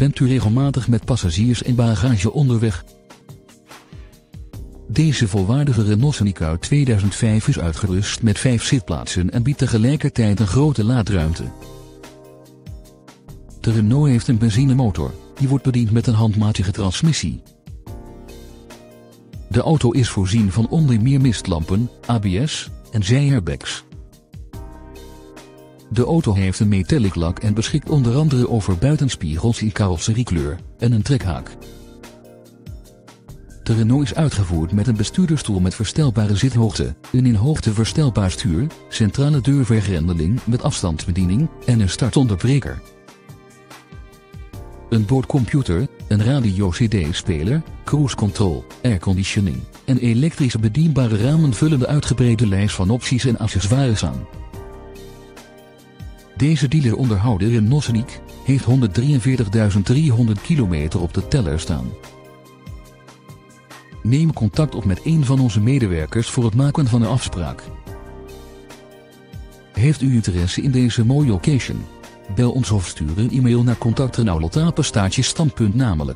Bent u regelmatig met passagiers en bagage onderweg? Deze volwaardige Renault Scénic uit 2005 is uitgerust met 5 zitplaatsen en biedt tegelijkertijd een grote laadruimte. De Renault heeft een benzinemotor, die wordt bediend met een handmatige transmissie. De auto is voorzien van onder meer mistlampen, ABS en zij-airbags. De auto heeft een metallic lak en beschikt onder andere over buitenspiegels in carrosseriekleur en een trekhaak. De Renault is uitgevoerd met een bestuurdersstoel met verstelbare zithoogte, een in hoogte verstelbaar stuur, centrale deurvergrendeling met afstandsbediening en een startonderbreker. Een boordcomputer, een radio-cd-speler, cruise control, airconditioning en elektrisch bedienbare ramen vullen de uitgebreide lijst van opties en accessoires aan. Deze dealer onderhouden Renault Scénic heeft 143.300 kilometer op de teller staan. Neem contact op met een van onze medewerkers voor het maken van een afspraak. Heeft u interesse in deze mooie occasion? Bel ons of stuur een e-mail naar contact@renault.hilversum@stam.nl.